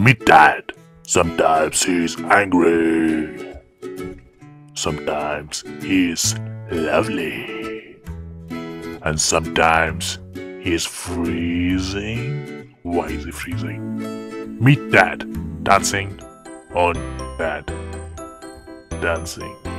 Me dad. Sometimes he's angry. Sometimes he's lovely. And sometimes he's freezing. Why is he freezing? Meet dad. Dancing on dad. Dancing.